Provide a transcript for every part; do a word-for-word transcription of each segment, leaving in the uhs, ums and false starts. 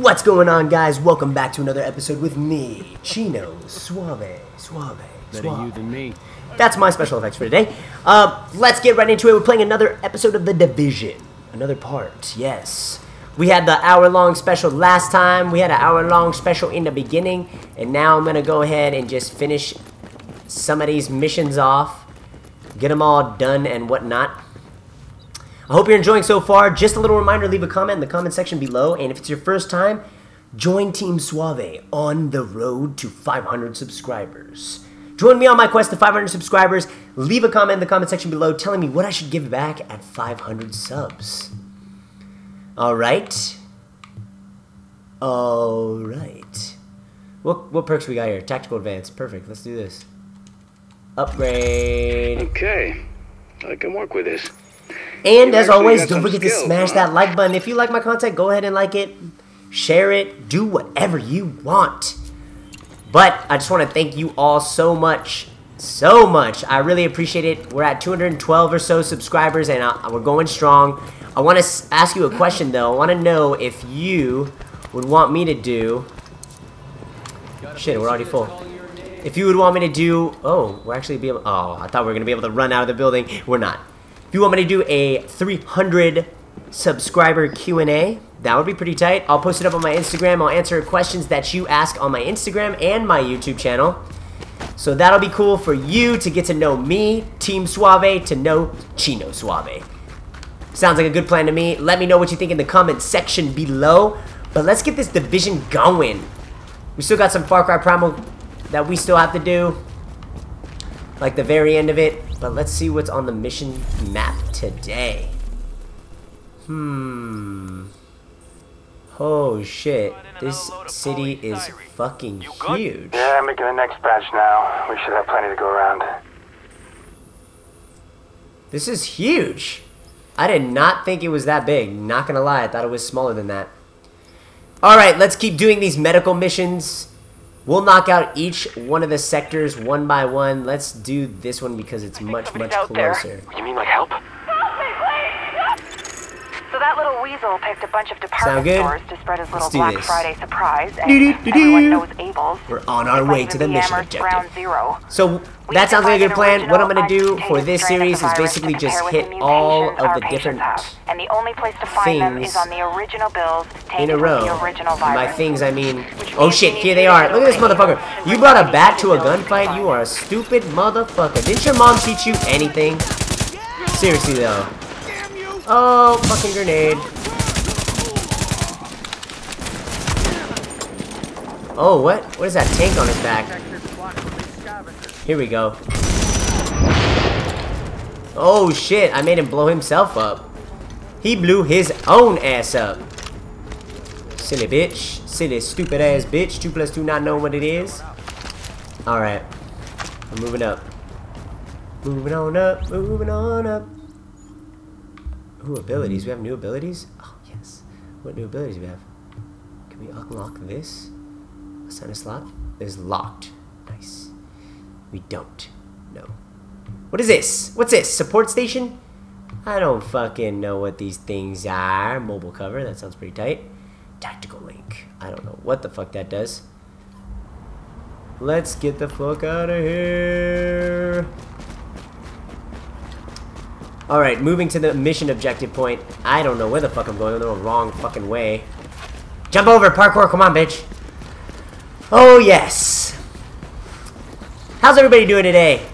What's going on, guys? Welcome back to another episode with me, Chino Suave, Suave, Better Suave. You than me. That's my special effects for today. Uh, let's get right into it. We're playing another episode of The Division. Another part, yes. We had the hour-long special last time. We had an hour-long special in the beginning. And now I'm going to go ahead and just finish some of these missions off. Get them all done and whatnot. I hope you're enjoying so far. Just a little reminder, leave a comment in the comment section below. And if it's your first time, join Team Suave on the road to five hundred subscribers. Join me on my quest to five hundred subscribers. Leave a comment in the comment section below telling me what I should give back at five hundred subs. All right. All right. What, what perks we got here? Tactical advance. Perfect. Let's do this. Upgrade. Okay. I can work with this. And as always, don't forget to smash that like button. If you like my content, go ahead and like it, share it, do whatever you want. But I just want to thank you all so much, so much. I really appreciate it. We're at two hundred twelve or so subscribers, and I, we're going strong. I want to ask you a question, though. I want to know if you would want me to do... Shit, we're already full. If you would want me to do... Oh, we're actually be able... Oh, I thought we were going to be able to run out of the building. We're not. If you want me to do a three hundred subscriber Q and A, that would be pretty tight. I'll post it up on my Instagram. I'll answer questions that you ask on my Instagram and my YouTube channel. So that'll be cool for you to get to know me, Team Suave, to know Chino Suave. Sounds like a good plan to me. Let me know what you think in the comment section below. But let's get this division going. We still got some Far Cry Primal that we still have to do. Like the very end of it. But let's see what's on the mission map today. Hmm. Oh shit. This city is fucking huge. Yeah, I'm making the next batch now. We should have plenty to go around. This is huge. I did not think it was that big. Not gonna lie, I thought it was smaller than that. Alright, let's keep doing these medical missions. We'll knock out each one of the sectors one by one. Let's do this one because it's much, much closer. You mean like help? Help me, please! So that little weasel picked a bunch of department stores to spread his little Black Friday surprise, and everyone knows Abel's. We're on our way to the mission objective. So that sounds like a good plan. What I'm going to do for this series is basically just hit all of the different things in a row. By things, I mean... Oh shit, here they are. Look at this motherfucker. You brought a bat to a gunfight? You are a stupid motherfucker. Didn't your mom teach you anything? Seriously, though. Oh, fucking grenade. Oh, what? What is that tank on his back? Here we go. Oh shit, I made him blow himself up. He blew his own ass up. Silly bitch. Silly stupid ass bitch. Two plus two, not knowing what it is. Alright. I'm moving up. Moving on up. Moving on up. Ooh, abilities. We have new abilities? Oh, yes. What new abilities do we have? Can we unlock this? Assign a slot? It's locked. Nice. We don't. No. What is this? What's this? Support station? I don't fucking know what these things are. Mobile cover. That sounds pretty tight. Tactical link. I don't know what the fuck that does. Let's get the fuck out of here. Alright, moving to the mission objective point. I don't know where the fuck I'm going. I'm going the wrong fucking way. Jump over, parkour. Come on, bitch. Oh, yes. How's everybody doing today?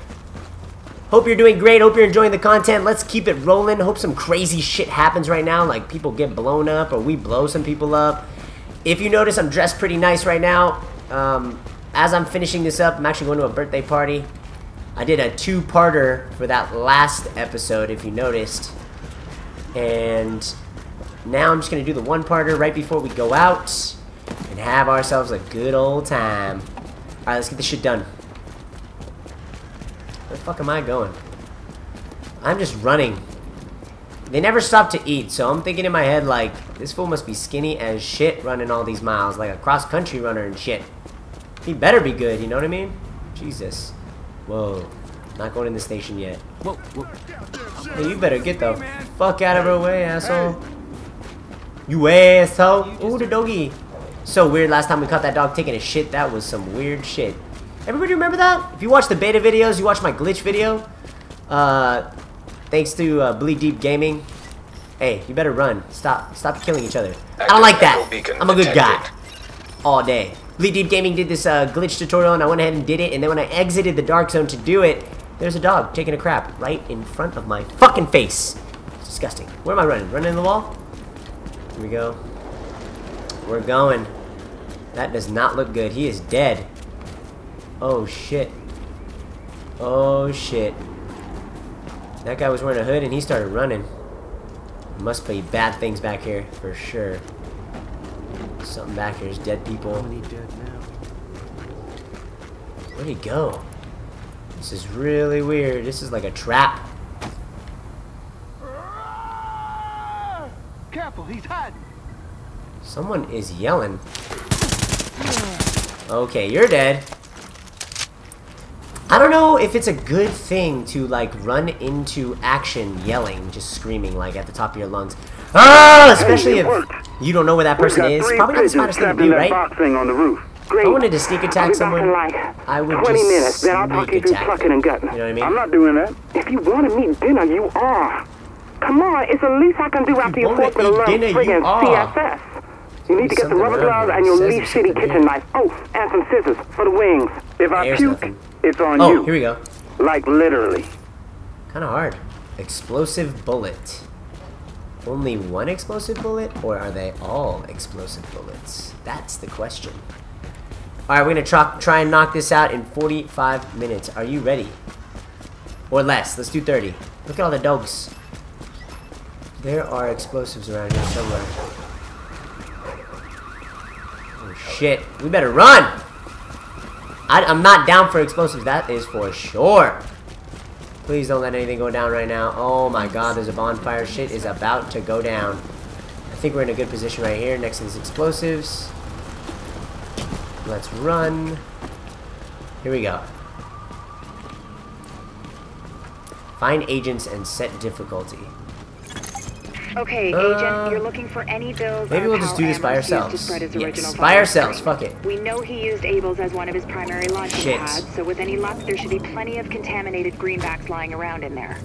Hope you're doing great. Hope you're enjoying the content. Let's keep it rolling. Hope some crazy shit happens right now, like people get blown up or we blow some people up. If you notice, I'm dressed pretty nice right now. Um, as I'm finishing this up, I'm actually going to a birthday party. I did a two-parter for that last episode, if you noticed. And now I'm just going to do the one-parter right before we go out and have ourselves a good old time. All right, let's get this shit done. Where the fuck am I going? I'm just running. They never stop to eat, so I'm thinking in my head, like, this fool must be skinny as shit running all these miles, like a cross-country runner and shit. He better be good, you know what I mean? Jesus. Whoa. Not going in the station yet. Whoa, whoa. Hey, you better get the fuck out of her way, asshole. You asshole. Ooh, the doggy. So weird, last time we caught that dog taking a shit, that was some weird shit. Everybody remember that? If you watch the beta videos, you watch my glitch video. Uh, thanks to uh, BleedDeepGaming. Hey, you better run. Stop stop killing each other. I don't like that. I'm a good guy. All day. BleedDeepGaming did this uh, glitch tutorial, and I went ahead and did it. And then when I exited the dark zone to do it, there's a dog taking a crap right in front of my fucking face. It's disgusting. Where am I running? Running in the wall? Here we go. We're going. That does not look good. He is dead. Oh, shit. Oh, shit. That guy was wearing a hood, and he started running. Must be bad things back here, for sure. Something back here is dead people. Where'd he go? This is really weird. This is like a trap. Careful, he's hiding. Someone is yelling. Okay, you're dead. I don't know if it's a good thing to, like, run into action yelling, just screaming, like, at the top of your lungs. Ah! Especially if you don't know where that person is. Probably not the smartest thing to do, right? If I wanted to sneak attack someone, I would just sneak attack them. You know what I mean? I'm not doing that. If you want to eat dinner, you are. Come on, it's the least I can do after you're forced to learn friggin' C S S. You need to get the rubber gloves and your least shitty kitchen knife. Oh, and some scissors for the wings. If I puke, it's on you. Oh, here we go. Like, literally. Kind of hard. Explosive bullet. Only one explosive bullet, or are they all explosive bullets? That's the question. All right, we're going to try, try and knock this out in forty-five minutes. Are you ready? Or less. Let's do thirty. Look at all the dogs. There are explosives around here somewhere. Shit, we better run! I, I'm not down for explosives, that is for sure. Please don't let anything go down right now. Oh my god, there's a bonfire. Shit is about to go down. I think we're in a good position right here next to these explosives. Let's run. Here we go. Find agents and set difficulty. Okay, uh, agent, you're looking for any bills. Maybe we'll just do this by ourselves. Yes, by ourselves. Fuck it. We know he used Abel's as one of his primary launching Shit. pads, so with any luck, there should be plenty of contaminated greenbacks lying around in there,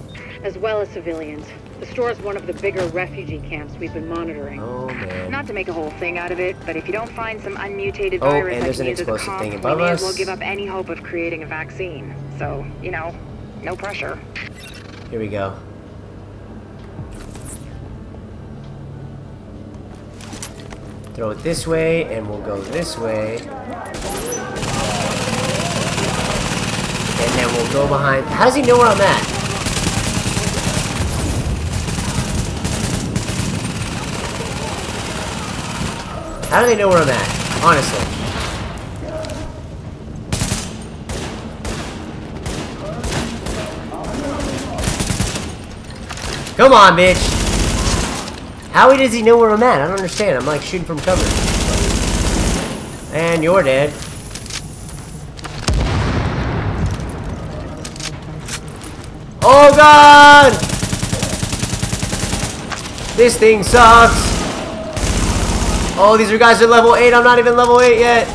as well as civilians. The store is one of the bigger refugee camps we've been monitoring. Oh man! Not to make a whole thing out of it, but if you don't find some unmutated oh, virus and there's an explosive thing above us, we may as well give up any hope of creating a vaccine. So you know, no pressure. Here we go. Throw it this way, and we'll go this way. And then we'll go behind. How does he know where I'm at? How do they know where I'm at? Honestly. Come on, bitch. How does he know where I'm at? I don't understand. I'm like shooting from cover. And you're dead. Oh god! This thing sucks! Oh, these are guys are level eight. I'm not even level eight yet.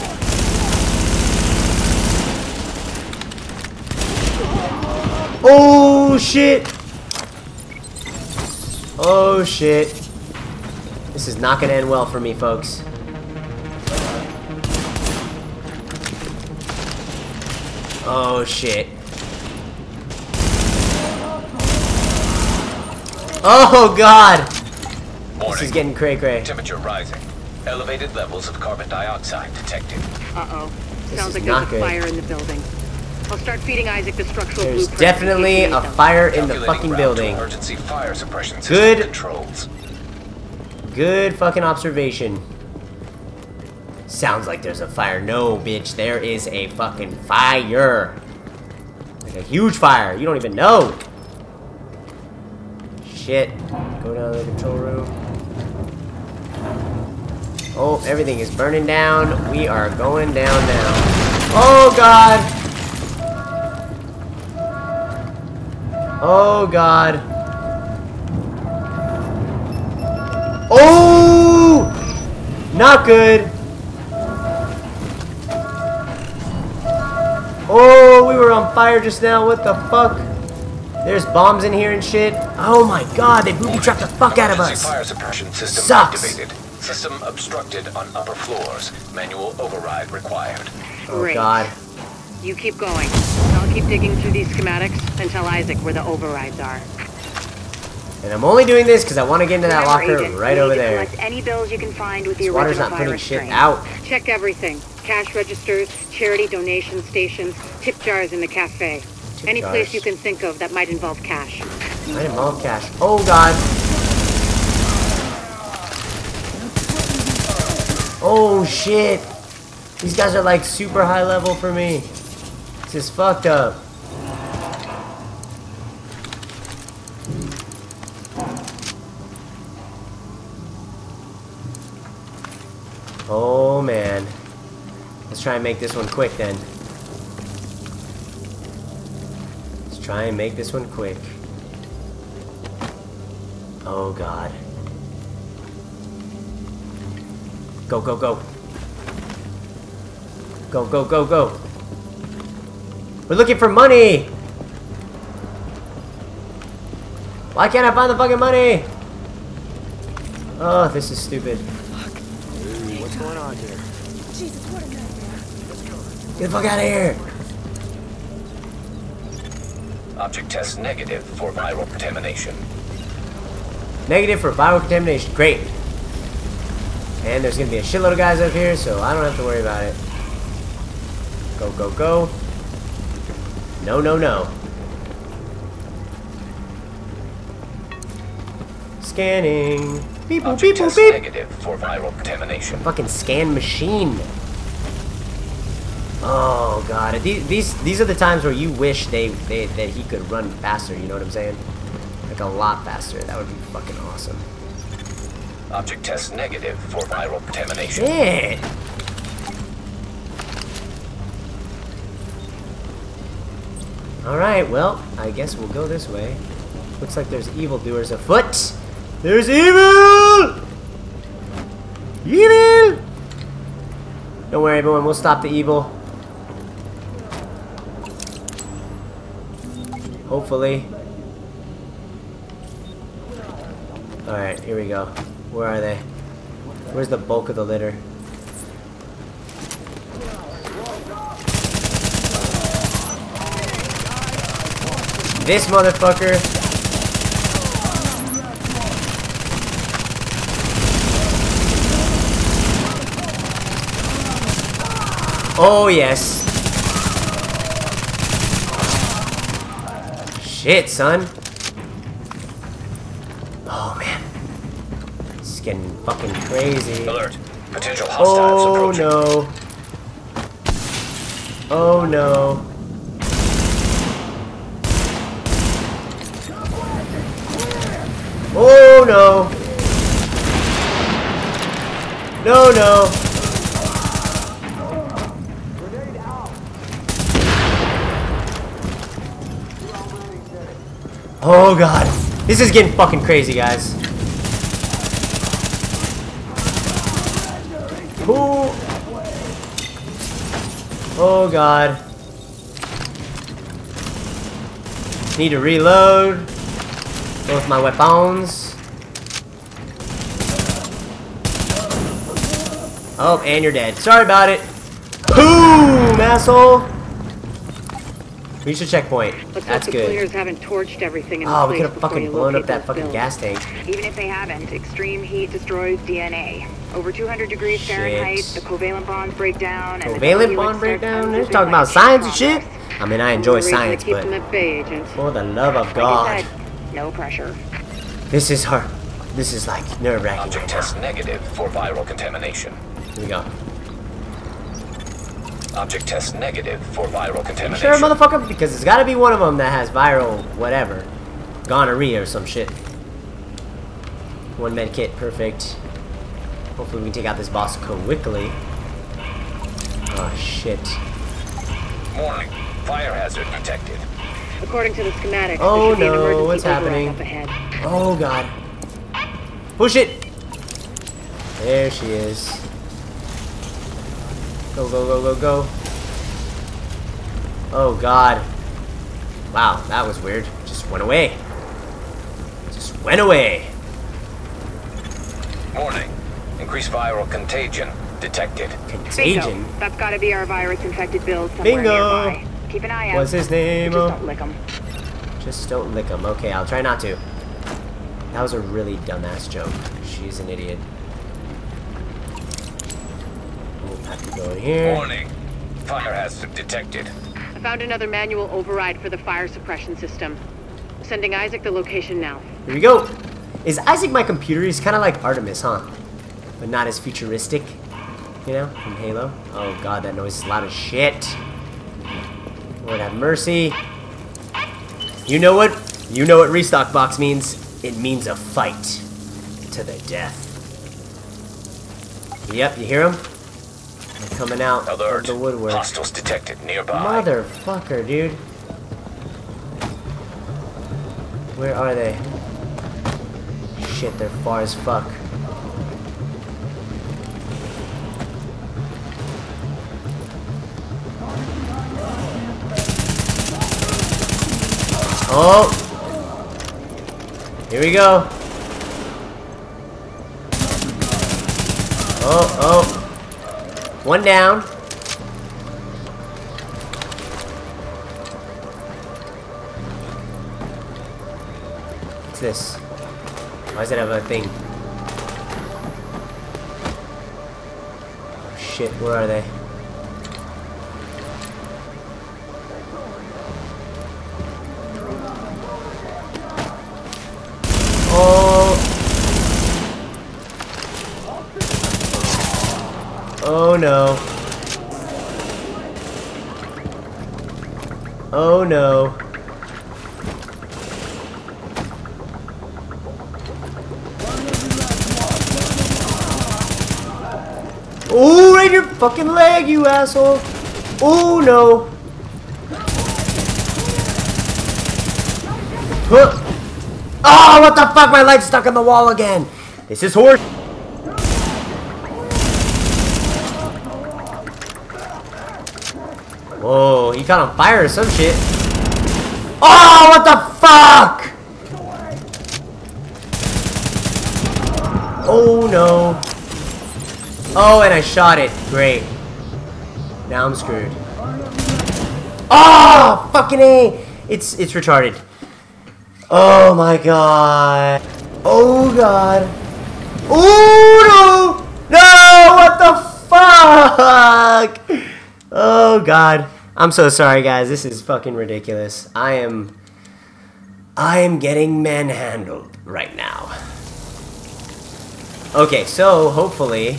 Oh shit! Oh shit. This is not going to end well for me, folks. Oh, shit. Oh, God! Warning. This is getting cray-cray. Temperature rising. Elevated levels of carbon dioxide detected. Uh-oh. Sounds like there's a fire in the building. I'll start feeding Isaac the structural blueprint. There's definitely a fire in the fucking building. Emergency fire suppression system Good. Controls. Good fucking observation. Sounds like there's a fire. No, bitch, there is a fucking fire. Like a huge fire. You don't even know. Shit. Go down to the control room. Oh, everything is burning down. We are going down now. Oh, God. Oh, God. Oh! Not good. fire just now. What the fuck? There's bombs in here and shit. Oh my god, they booby-trapped the fuck out of us. Fire suppression system activated. System obstructed on upper floors. Manual override required. Great. Oh god. You keep going. I'll keep digging through these schematics and tell Isaac where the overrides are. And I'm only doing this because I want to get into that locker room right over there. Collect any bills you can find with the original fire restraint. This water's not putting shit out. Check everything. Cash registers, charity donation stations, tip jars in the cafe. Tip any jars. Place you can think of that might involve cash. Might involve cash. Oh god. Oh shit. These guys are like super high level for me. This is fucked up. Oh man. Let's try and make this one quick then. Let's try and make this one quick. Oh god. Go, go, go. Go, go, go, go. We're looking for money! Why can't I find the fucking money? Oh, this is stupid. What's going on here? Jesus, what a nightmare. Get the fuck out of here! Object test negative for viral contamination. Negative for viral contamination. Great. And there's gonna be a shitload of guys up here, so I don't have to worry about it. Go, go, go. No, no, no. Scanning. Beep, boop, beep, boop, beep. Negative for viral contamination. Fucking scan machine. Oh god, these these these are the times where you wish they, they that he could run faster. You know what I'm saying? Like a lot faster. That would be fucking awesome. Object test negative for viral contamination. Shit. Alright, well, I guess we'll go this way. Looks like there's evildoers afoot. There's evil! Evil! Don't worry, everyone, we'll stop the evil. Hopefully. Alright, here we go. Where are they? Where's the bulk of the litter? This motherfucker. Oh, yes. Shit, son. Oh, man. This is getting fucking crazy. Alert. Potential hostiles approaching. Oh, no. Oh, no. Oh no! No, no! Oh god! This is getting fucking crazy, guys. Ooh. Oh god. Need to reload. Both my weapons. Oh, and you're dead. Sorry about it. Boom, asshole. Reach the checkpoint. Looks That's like the good. Players haven't torched everything in oh, we could have fucking blown up that fucking build. gas tank. Even if they haven't, extreme heat destroys D N A. Over two hundred degrees shit. Fahrenheit, the covalent bonds break down. And covalent the bond breakdown? They're talking about science and shit. I mean, I enjoy science, but for the love of God. No pressure. This is hard. This is like nerve-wracking. Object test negative for viral contamination. Here we go. Object test negative for viral contamination. You sure, motherfucker? Because there's got to be one of them that has viral whatever. Gonorrhea or some shit. One med kit. Perfect. Hopefully we can take out this boss quickly. Oh, shit. Warning. Fire hazard detected. According to the schematic, oh no, what's happening? Up ahead. Oh god. Push it! There she is. Go, go, go, go, go. Oh god. Wow, that was weird. Just went away. Just went away. Warning. Increased viral contagion detected. Contagion? Bingo. That's gotta be our virus-infected Bill somewhere Bingo. Nearby. Keep an eye out. What's his name? Just don't lick him. Just don't lick him. Okay, I'll try not to. That was a really dumbass joke. She's an idiot. We'll have to go in here. Warning. Fire hazard detected. I found another manual override for the fire suppression system. I'm sending Isaac the location now. Here we go. Is Isaac my computer? He's kind of like Artemis, huh? But not as futuristic, you know, from Halo. Oh god, that noise is loud as shit. Lord have mercy. You know what? You know what restock box means. It means a fight to the death. Yep, you hear him? They're coming out Alert. Of the woodwork. Hostiles detected nearby. Motherfucker, dude. Where are they? Shit, they're far as fuck. Oh! Here we go! Oh, oh! One down! What's this? Why does it have a thing? Oh shit, where are they? Oh no. Oh no. Oh, right in your fucking leg, you asshole. Oh no. Huh. Oh, what the fuck? My leg's stuck on the wall again. This is horse. Whoa, he caught on fire or some shit. Oh, what the fuck? Oh, no. Oh, and I shot it. Great. Now I'm screwed. Oh, fucking A. It's, it's retarded. Oh, my God. Oh, God. Oh, no. No, what the fuck? Oh, God. I'm so sorry, guys. This is fucking ridiculous. I am... I am getting manhandled right now. Okay, so, hopefully...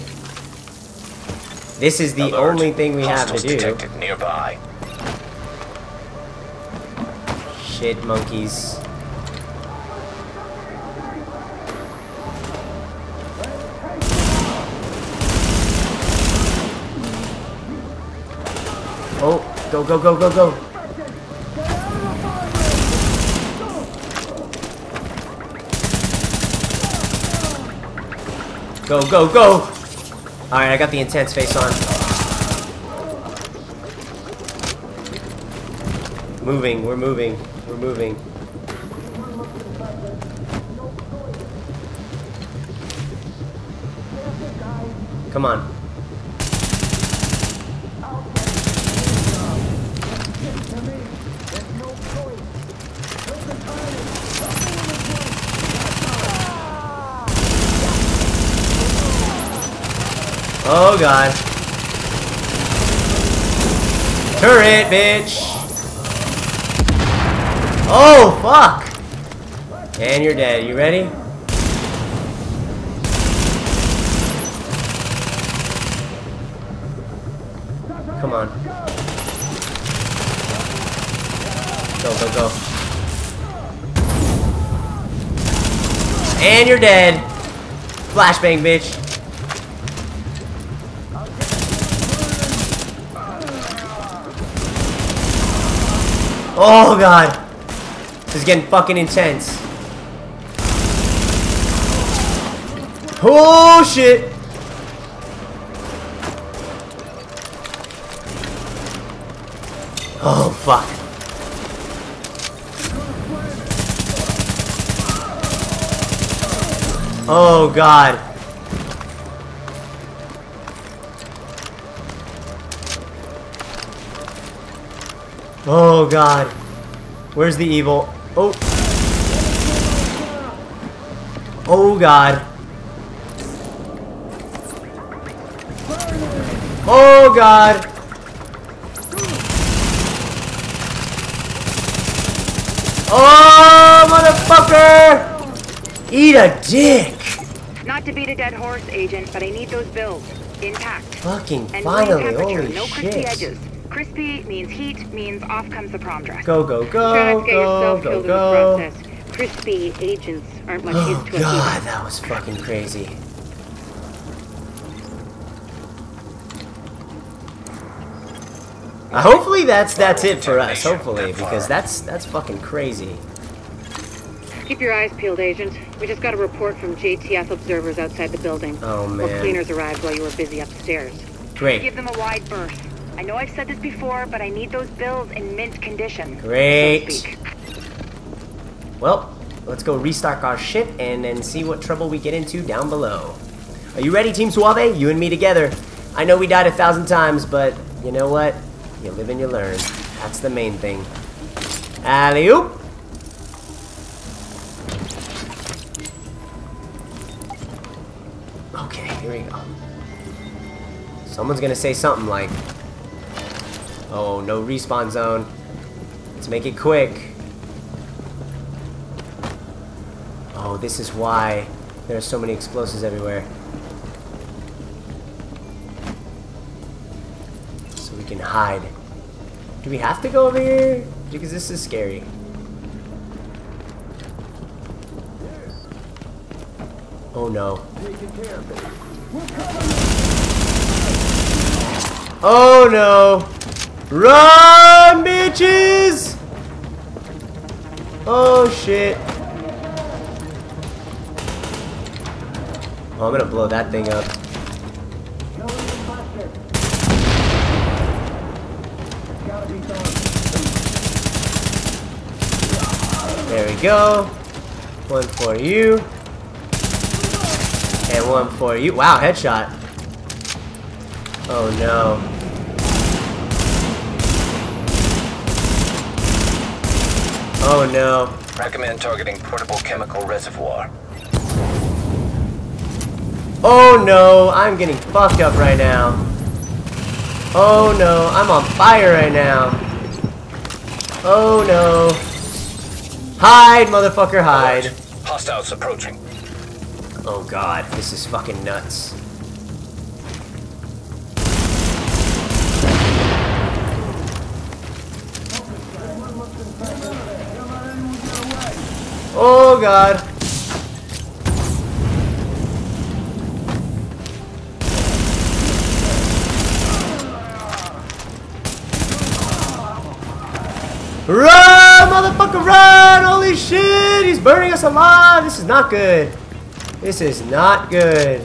This is the Alert. Only thing we Hostiles have to do. Detected nearby. Shit, monkeys. Oh, go, go, go, go, go. Go, go, go. Alright, I got the intense face on. Moving, we're moving, we're moving. Come on. Oh god. Turret, bitch! Oh, fuck! And you're dead. You ready? Come on. Go, go, go. And you're dead. Flashbang, bitch. Oh god, this is getting fucking intense. Oh shit. Oh fuck. Oh god. Oh god. Where's the evil? Oh. Oh god. Oh god. Oh motherfucker! Eat a dick. Not to beat a dead horse, agent, but I need those bills intact. Fucking finally, holy shit. Crispy means heat, means off comes the prom dress. Go, go, go, go, go, go. Crispy agents aren't much used to it. Oh god, that was fucking crazy. Uh, hopefully that's that's it for us. Hopefully, because that's that's fucking crazy. Keep your eyes peeled, agent. We just got a report from J T F observers outside the building. Oh man. Well, cleaners arrived while you were busy upstairs. Great. Give them a wide berth. I know I've said this before, but I need those bills in mint condition. Great. So well, let's go restock our shit and then see what trouble we get into down below. Are you ready, Team Suave? You and me together. I know we died a thousand times, but you know what? You live and you learn. That's the main thing. Alley-oop. Okay, here we go. Someone's gonna say something like... Oh, no respawn zone. Let's make it quick. Oh, this is why there are so many explosives everywhere. So we can hide. Do we have to go over here? Because this is scary. Oh no. Oh no! Run, bitches! Oh shit. Oh, I'm gonna blow that thing up. There we go. One for you. And one for you. Wow, headshot. Oh no. Oh no. Recommend targeting portable chemical reservoir. Oh no, I'm getting fucked up right now. Oh no, I'm on fire right now. Oh no. Hide, motherfucker, hide. Alert. Hostiles approaching. Oh god, this is fucking nuts. Oh god. Run, motherfucker, run! Holy shit, he's burning us alive! This is not good. This is not good.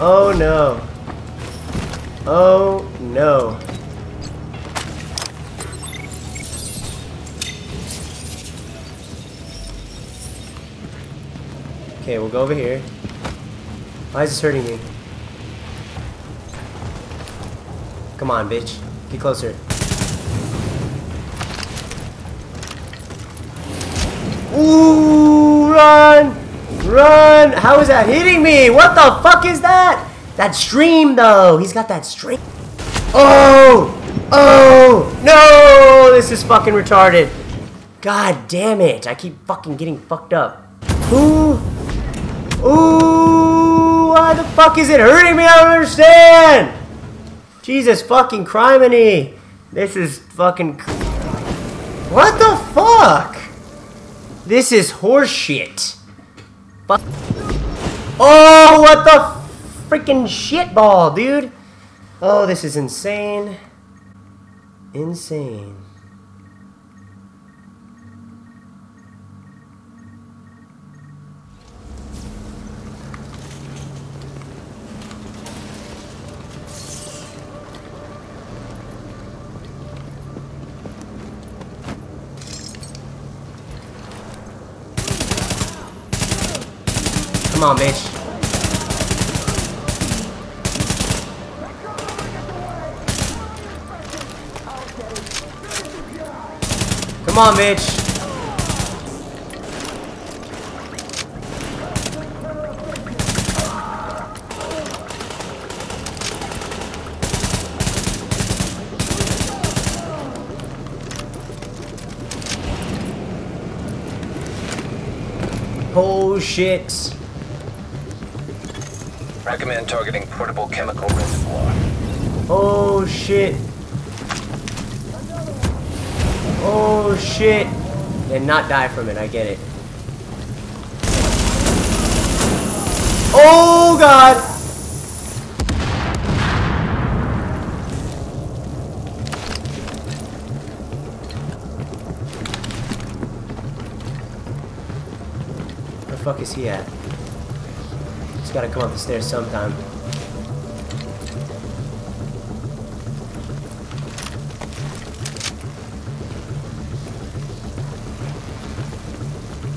Oh no. Oh no. Okay, we'll go over here. Why is this hurting me? Come on, bitch. Get closer. Ooh, run! Run! How is that hitting me? What the fuck is that? That stream, though. He's got that stream. Oh! Oh! No! This is fucking retarded. God damn it. I keep fucking getting fucked up. Ooh! Ooh, why the fuck is it hurting me? I don't understand! Jesus fucking criminy! This is fucking... What the fuck? This is horse shit. Fuck. Oh, what the freaking shitball, dude! Oh, this is insane. Insane. Come on, bitch. Come on, bitch. Oh shit. Recommend targeting portable chemical reservoir. Oh shit. Oh shit. And not die from it, I get it. Oh god! Where the fuck is he at? He's gotta come up the stairs sometime.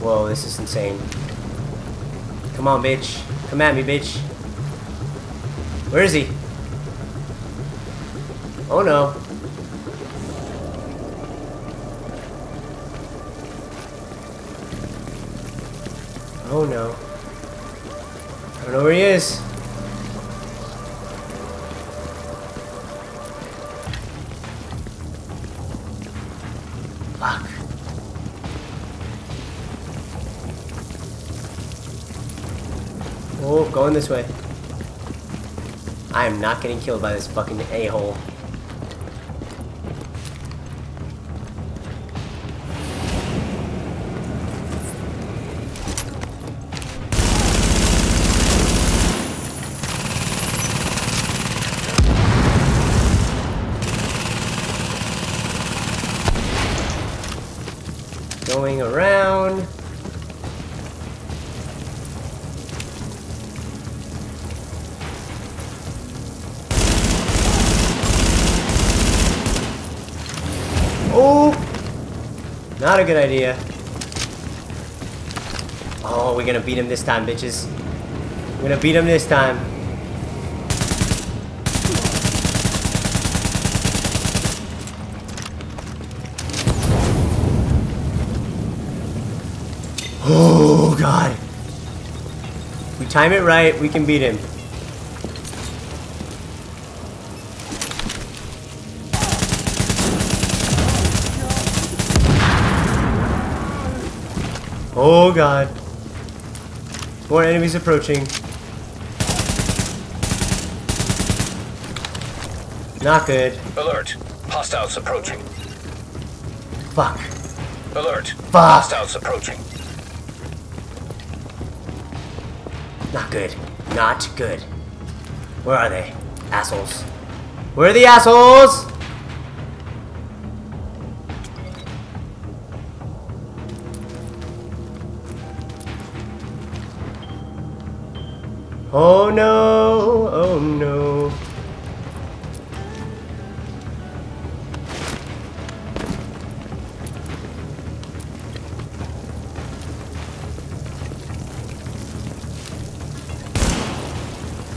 Whoa, this is insane. Come on, bitch. Come at me, bitch. Where is he? Oh no. Oh no. I don't know where he is. Oh, going this way. I am not getting killed by this fucking a-hole. Going around. Oh, not a good idea. Oh, we're gonna beat him this time, bitches. We're gonna beat him this time. Oh god. We time it right, we can beat him. Oh god. More enemies approaching. Not good. Alert. Hostiles approaching. Fuck. Alert. Fuck. Hostiles approaching. Not good. Not good. Where are they? Assholes. Where are the assholes? Oh no, oh no.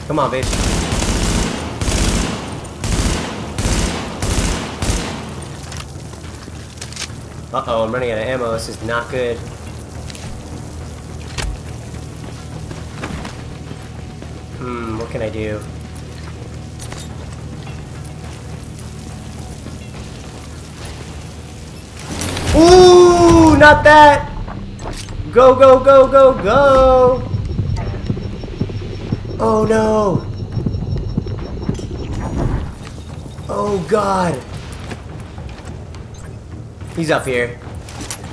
Come on, bitch. Uh-oh, I'm running out of ammo. This is not good. Hmm, what can I do? Ooh, not that! Go, go, go, go, go! Oh no! Oh god! He's up here.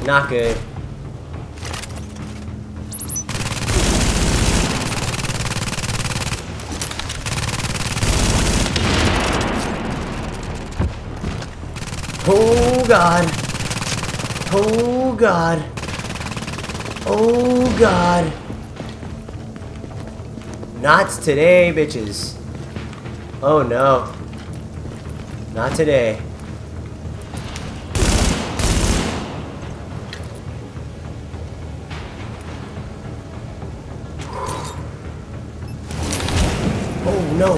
Not good. Oh god. Oh god. Oh god. Not today, bitches. Oh no. Not today. no.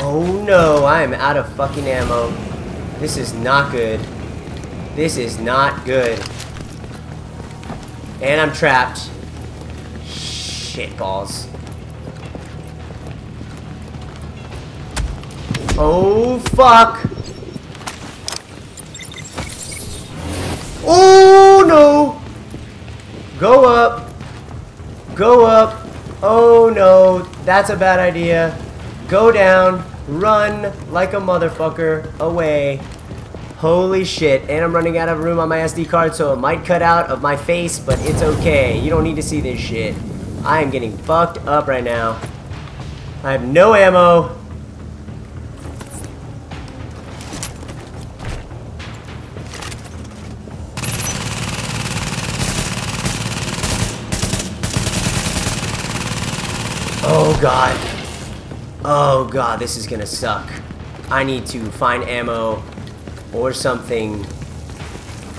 Oh no, I am out of fucking ammo. This is not good. This is not good. And I'm trapped. Shit balls. Oh fuck. Oh no. Go up. Go up. Oh no. That's a bad idea. Go down. Run like a motherfucker away. Holy shit, and I'm running out of room on my S D card, so it might cut out of my face, but it's okay. You don't need to see this shit. I am getting fucked up right now. I have no ammo. Oh god. Oh god, this is gonna suck. I need to find ammo or something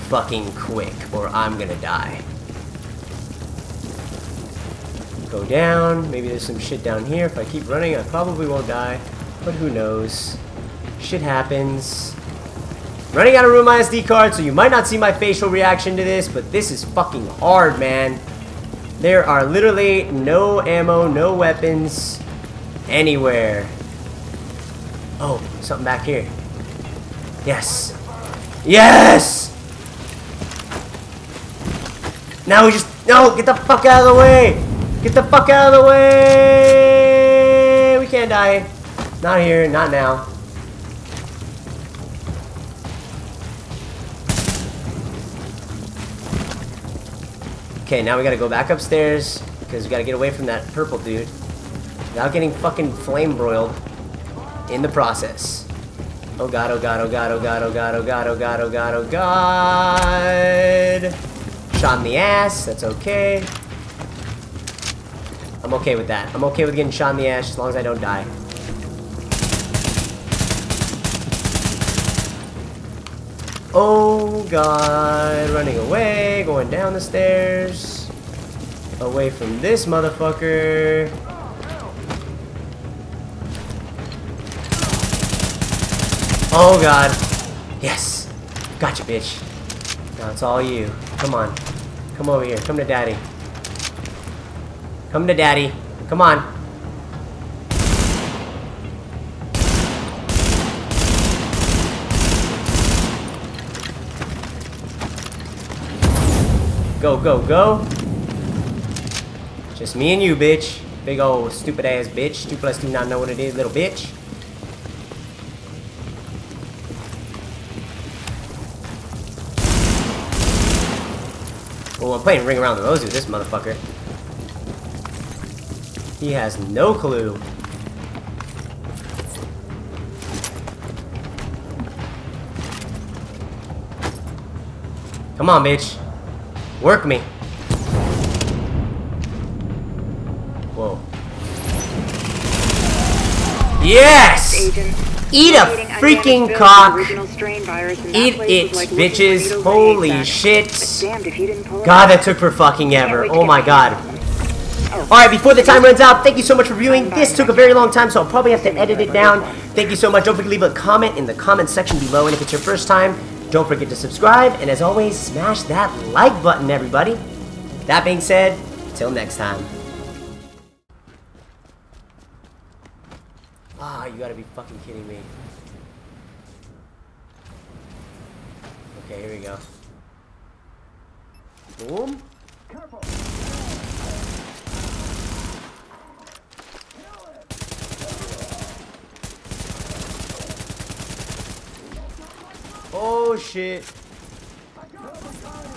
fucking quick, or I'm gonna die. Go down. Maybe there's some shit down here. If I keep running, I probably won't die. But who knows? Shit happens. Running out of room on my S D card, so you might not see my facial reaction to this, but this is fucking hard, man. There are literally no ammo, no weapons anywhere. Oh, something back here. Yes. Yes! Now we just... No! Get the fuck out of the way! Get the fuck out of the way! We can't die. Not here. Not now. Okay, now we gotta go back upstairs, because we gotta get away from that purple dude without getting fucking flame broiled in the process. Oh god, oh god, oh god, oh god, oh god, oh god, oh god, oh god, oh god. Shot in the ass, that's okay. I'm okay with that. I'm okay with getting shot in the ass as long as I don't die. Oh god, running away, going down the stairs. Away from this motherfucker. Oh god. Yes. Gotcha, bitch. Now it's all you. Come on. Come over here. Come to daddy. Come to daddy. Come on. Go, go, go. Just me and you, bitch. Big old stupid ass bitch. Two plus two not know what it is, little bitch. Well, I'm playing Ring Around the Rosy with this motherfucker. He has no clue. Come on, bitch. Work me. Whoa. Yes! Agent. Eat a freaking cock! Eat it, bitches! Holy shit! God, that took for fucking ever. Oh my god. Alright, before the time runs out, thank you so much for viewing. This took a very long time, so I'll probably have to edit it down. Thank you so much. Don't forget to leave a comment in the comment section below. And if it's your first time, don't forget to subscribe. And as always, smash that like button, everybody. That being said, till next time. Ah, you gotta be fucking kidding me. Okay, here we go. Boom. Careful. Oh shit.